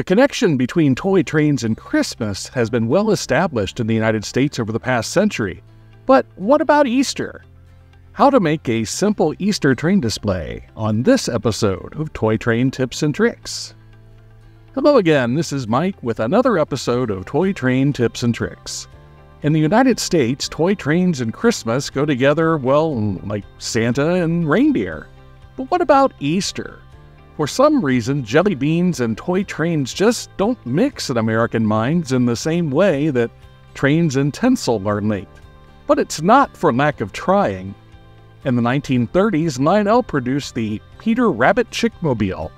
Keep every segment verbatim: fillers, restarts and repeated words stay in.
The connection between toy trains and Christmas has been well established in the United States over the past century. But what about Easter? How to make a simple Easter train display on this episode of Toy Train Tips and Tricks. Hello again, this is Mike with another episode of Toy Train Tips and Tricks. In the United States, toy trains and Christmas go together, well, like Santa and reindeer. But what about Easter? For some reason, jelly beans and toy trains just don't mix in American minds in the same way that trains and tinsel are linked. But it's not for lack of trying. In the nineteen thirties, Lionel produced the Peter Rabbit Chickmobile,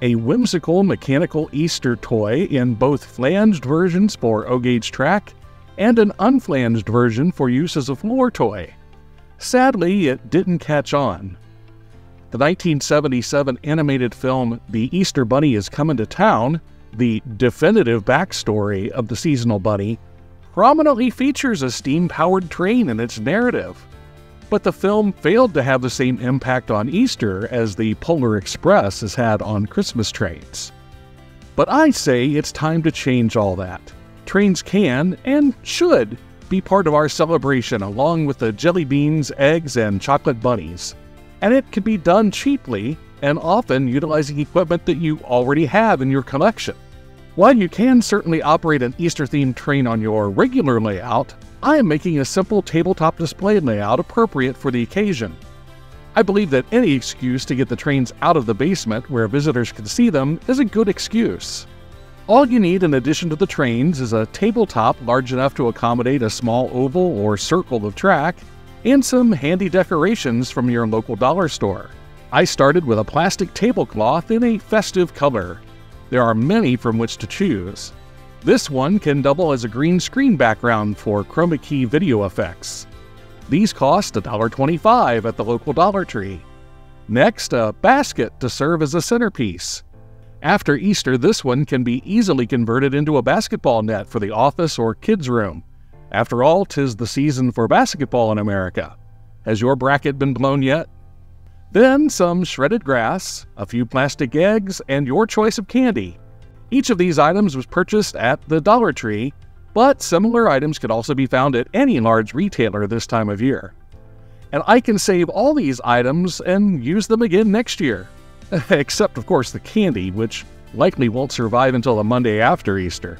a whimsical mechanical Easter toy in both flanged versions for O-gauge track and an unflanged version for use as a floor toy. Sadly, it didn't catch on. The nineteen seventy-seven animated film The Easter Bunny Is Coming to Town, the definitive backstory of the seasonal bunny, prominently features a steam-powered train in its narrative. But the film failed to have the same impact on Easter as the Polar Express has had on Christmas trains. But I say it's time to change all that. Trains can, and should, be part of our celebration along with the jelly beans, eggs, and chocolate bunnies. And it can be done cheaply and often utilizing equipment that you already have in your collection. While you can certainly operate an Easter-themed train on your regular layout, I am making a simple tabletop display layout appropriate for the occasion. I believe that any excuse to get the trains out of the basement where visitors can see them is a good excuse. All you need in addition to the trains is a tabletop large enough to accommodate a small oval or circle of track, and some handy decorations from your local dollar store. I started with a plastic tablecloth in a festive color. There are many from which to choose. This one can double as a green screen background for chroma key video effects. These cost a dollar twenty-five at the local Dollar Tree. Next, a basket to serve as a centerpiece. After Easter, this one can be easily converted into a basketball net for the office or kids' room. After all, 'tis the season for basketball in America. Has your bracket been blown yet? Then some shredded grass, a few plastic eggs, and your choice of candy. Each of these items was purchased at the Dollar Tree, but similar items can also be found at any large retailer this time of year. And I can save all these items and use them again next year. Except, of course, the candy, which likely won't survive until the Monday after Easter.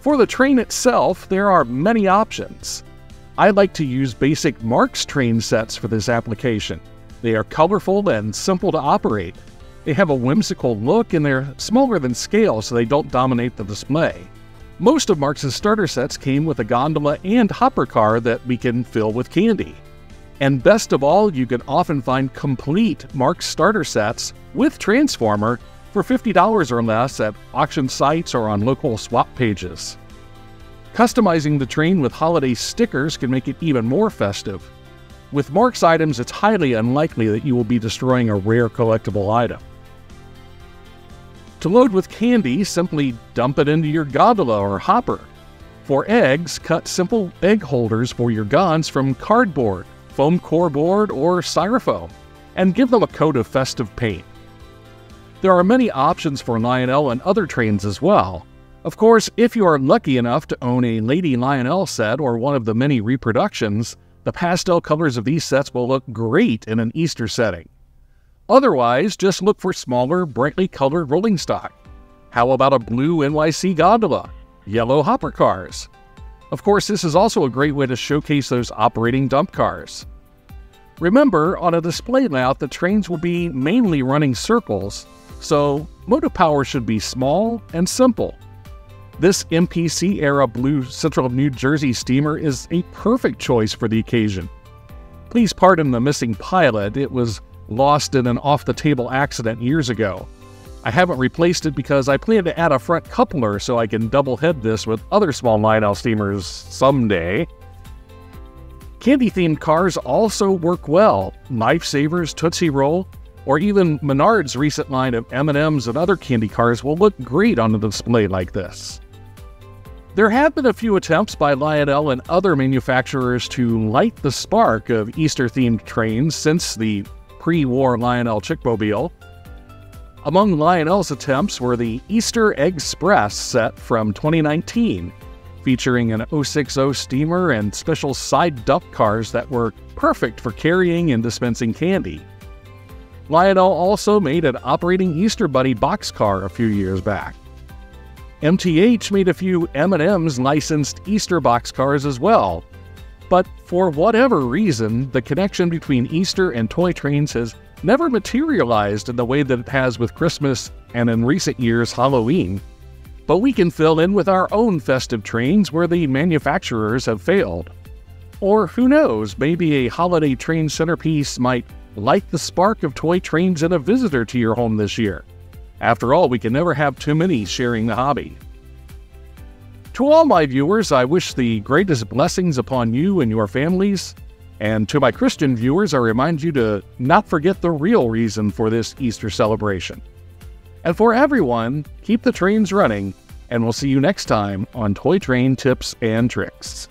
For the train itself, there are many options. I like to use basic Marx train sets for this application. They are colorful and simple to operate. They have a whimsical look and they're smaller than scale so they don't dominate the display. Most of Marx's starter sets came with a gondola and hopper car that we can fill with candy. And best of all, you can often find complete Marx starter sets with Transformer for fifty dollars or less at auction sites or on local swap pages. Customizing the train with holiday stickers can make it even more festive. With Marx items, it's highly unlikely that you will be destroying a rare collectible item. To load with candy, simply dump it into your gondola or hopper. For eggs, cut simple egg holders for your gons from cardboard, foam core board, or styrofoam, and give them a coat of festive paint. There are many options for Lionel and other trains as well. Of course, if you are lucky enough to own a Lady Lionel set or one of the many reproductions, the pastel colors of these sets will look great in an Easter setting. Otherwise, just look for smaller, brightly colored rolling stock. How about a blue N Y C gondola? Yellow hopper cars? Of course, this is also a great way to showcase those operating dump cars. Remember, on a display layout, the trains will be mainly running circles, so motive power should be small and simple. This M P C-era blue Central New Jersey steamer is a perfect choice for the occasion. Please pardon the missing pilot, it was lost in an off-the-table accident years ago. I haven't replaced it because I plan to add a front coupler so I can double-head this with other small Lionel steamers someday. Candy-themed cars also work well. Life Savers, Tootsie Roll, or even Menards' recent line of M and M's and other candy cars will look great on a display like this. There have been a few attempts by Lionel and other manufacturers to light the spark of Easter-themed trains since the pre-war Lionel Chickmobile. Among Lionel's attempts were the Easter Egg Express set from twenty nineteen, featuring an O sixty steamer and special side dump cars that were perfect for carrying and dispensing candy. Lionel also made an operating Easter Bunny boxcar a few years back. M T H made a few M and M's licensed Easter boxcars as well, but for whatever reason, the connection between Easter and toy trains has never materialized in the way that it has with Christmas and in recent years Halloween. But we can fill in with our own festive trains where the manufacturers have failed. Or who knows, maybe a holiday train centerpiece might light the spark of toy trains in a visitor to your home this year. After all, we can never have too many sharing the hobby. To all my viewers, I wish the greatest blessings upon you and your families. And to my Christian viewers, I remind you to not forget the real reason for this Easter celebration. And for everyone, keep the trains running, and we'll see you next time on Toy Train Tips and Tricks.